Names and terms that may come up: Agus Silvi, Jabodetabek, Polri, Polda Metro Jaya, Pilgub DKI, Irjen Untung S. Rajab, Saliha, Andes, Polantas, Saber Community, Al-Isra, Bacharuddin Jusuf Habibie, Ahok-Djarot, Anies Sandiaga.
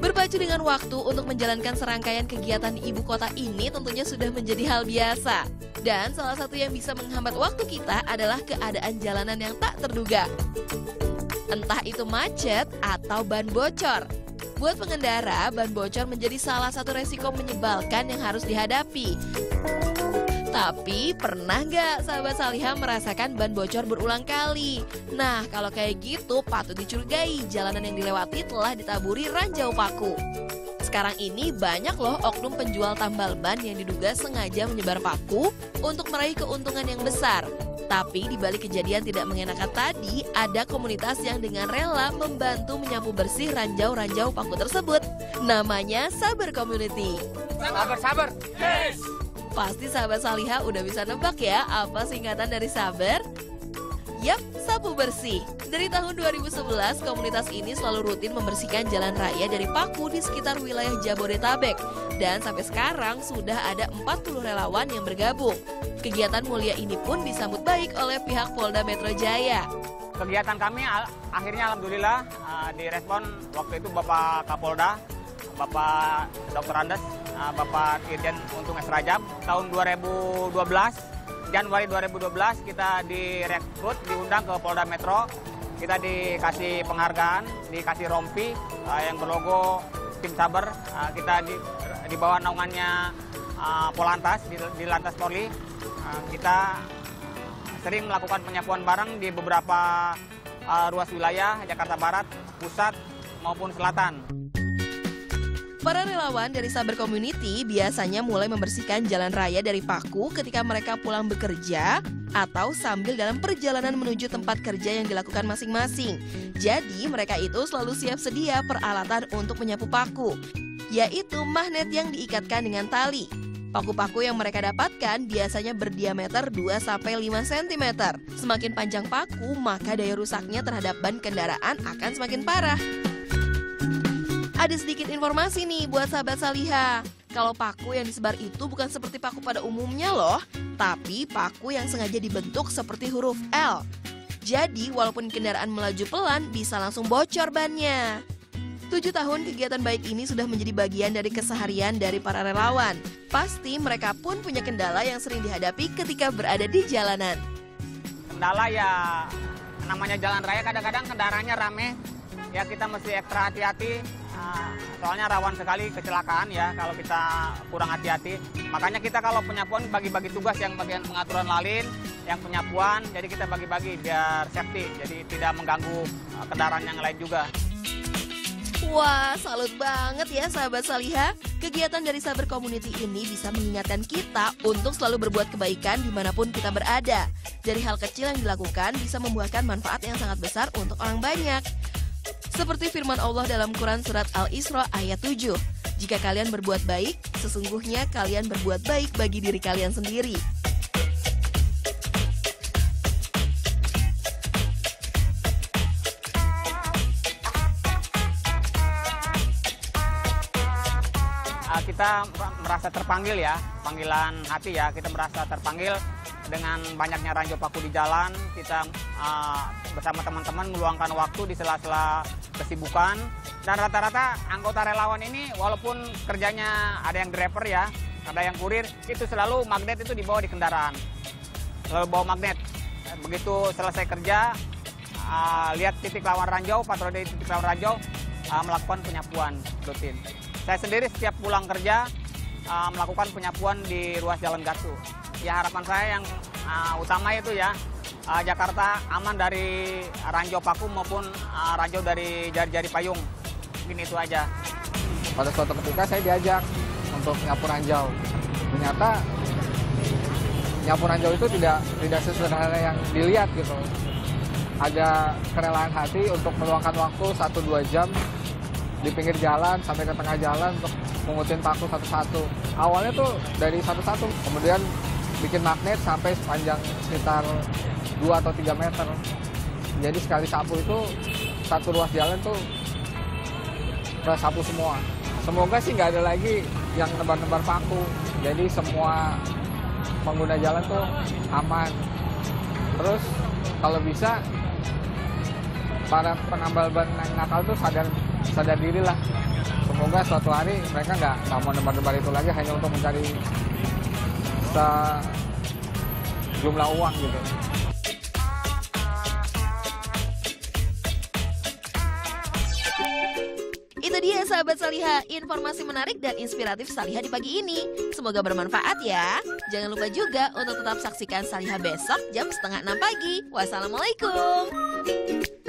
Berpacu dengan waktu untuk menjalankan serangkaian kegiatan di ibu kota ini tentunya sudah menjadi hal biasa. Dan salah satu yang bisa menghambat waktu kita adalah keadaan jalanan yang tak terduga. Entah itu macet atau ban bocor. Buat pengendara, ban bocor menjadi salah satu resiko menyebalkan yang harus dihadapi. Tapi pernah nggak sahabat Saliha merasakan ban bocor berulang kali? Nah, kalau kayak gitu patut dicurigai jalanan yang dilewati telah ditaburi ranjau paku. Sekarang ini banyak loh oknum penjual tambal ban yang diduga sengaja menyebar paku untuk meraih keuntungan yang besar. Tapi di balik kejadian tidak mengenakan tadi, ada komunitas yang dengan rela membantu menyapu bersih ranjau-ranjau paku tersebut. Namanya Saber Community. Sabar. Yes. Pasti sahabat Saliha udah bisa nebak ya apa singkatan dari Saber? Yap, sapu bersih. Dari tahun 2011, komunitas ini selalu rutin membersihkan jalan raya dari paku di sekitar wilayah Jabodetabek. Dan sampai sekarang sudah ada 40 relawan yang bergabung. Kegiatan mulia ini pun disambut baik oleh pihak Polda Metro Jaya. Kegiatan kami akhirnya alhamdulillah direspon waktu itu Bapak Kapolda, Bapak Dr. Andes, Bapak Irjen Untung S. Rajab. Tahun 2012, Januari 2012 kita direkrut, diundang ke Polda Metro. Kita dikasih penghargaan, dikasih rompi yang berlogo tim Saber. Kita di bawah naungannya Polantas, di Lantas Polri. Kita sering melakukan penyapuan bareng di beberapa ruas wilayah Jakarta Barat, Pusat maupun Selatan. Para relawan dari Saber Community biasanya mulai membersihkan jalan raya dari paku ketika mereka pulang bekerja atau sambil dalam perjalanan menuju tempat kerja yang dilakukan masing-masing. Jadi mereka itu selalu siap sedia peralatan untuk menyapu paku, yaitu magnet yang diikatkan dengan tali. Paku-paku yang mereka dapatkan biasanya berdiameter 2-5 cm. Semakin panjang paku, maka daya rusaknya terhadap ban kendaraan akan semakin parah. Ada sedikit informasi nih buat sahabat Saliha. Kalau paku yang disebar itu bukan seperti paku pada umumnya loh, tapi paku yang sengaja dibentuk seperti huruf L. Jadi walaupun kendaraan melaju pelan, bisa langsung bocor bannya. 7 tahun kegiatan baik ini sudah menjadi bagian dari keseharian dari para relawan. Pasti mereka pun punya kendala yang sering dihadapi ketika berada di jalanan. Kendala ya namanya jalan raya, kadang-kadang kendaraannya rame, ya kita mesti ekstra hati-hati. Soalnya rawan sekali kecelakaan ya kalau kita kurang hati-hati. Makanya kita kalau penyapuan bagi-bagi tugas, yang bagian pengaturan lalin, yang penyapuan, jadi kita bagi-bagi biar safety, jadi tidak mengganggu kendaraan yang lain juga. Wah, salut banget ya sahabat Saliha. Kegiatan dari Saber Community ini bisa mengingatkan kita untuk selalu berbuat kebaikan dimanapun kita berada. Dari hal kecil yang dilakukan bisa membuahkan manfaat yang sangat besar untuk orang banyak. Seperti firman Allah dalam Quran Surat Al-Isra ayat 7. Jika kalian berbuat baik, sesungguhnya kalian berbuat baik bagi diri kalian sendiri. Kita merasa terpanggil ya, panggilan hati ya. Kita merasa terpanggil dengan banyaknya ranjau paku di jalan. Kita bersama teman-teman meluangkan waktu di sela-sela kesibukan, dan rata-rata anggota relawan ini walaupun kerjanya ada yang driver ya, ada yang kurir, itu selalu magnet itu dibawa di kendaraan, selalu bawa magnet. Begitu selesai kerja, lihat titik lawan ranjau, patroli titik lawan ranjau, melakukan penyapuan rutin. Saya sendiri setiap pulang kerja melakukan penyapuan di ruas jalan Gatu. Ya harapan saya yang utama itu ya, Jakarta aman dari ranjau paku maupun ranjau dari jari-jari payung. Mungkin itu aja. Pada suatu ketika saya diajak untuk nyapu ranjau. Ternyata nyapu ranjau itu tidak sesederhana yang dilihat gitu. Ada kerelaan hati untuk meluangkan waktu 1-2 jam di pinggir jalan sampai ke tengah jalan untuk mengutin paku satu-satu. Awalnya tuh dari satu-satu, kemudian bikin magnet sampai sepanjang sekitar 2 atau 3 meter. Jadi sekali sapu itu satu ruas jalan tuh sapu semua. Semoga sih nggak ada lagi yang nebar-nebar paku. Jadi semua pengguna jalan tuh aman. Terus kalau bisa para penambal ban nakal itu sadar diri lah. Semoga suatu hari mereka nggak mau nebar-nebar itu lagi hanya untuk mencari jumlah uang gitu. Itu dia sahabat Saliha, informasi menarik dan inspiratif Saliha di pagi ini. Semoga bermanfaat ya. Jangan lupa juga untuk tetap saksikan Saliha besok jam 5:30 pagi. Wassalamualaikum.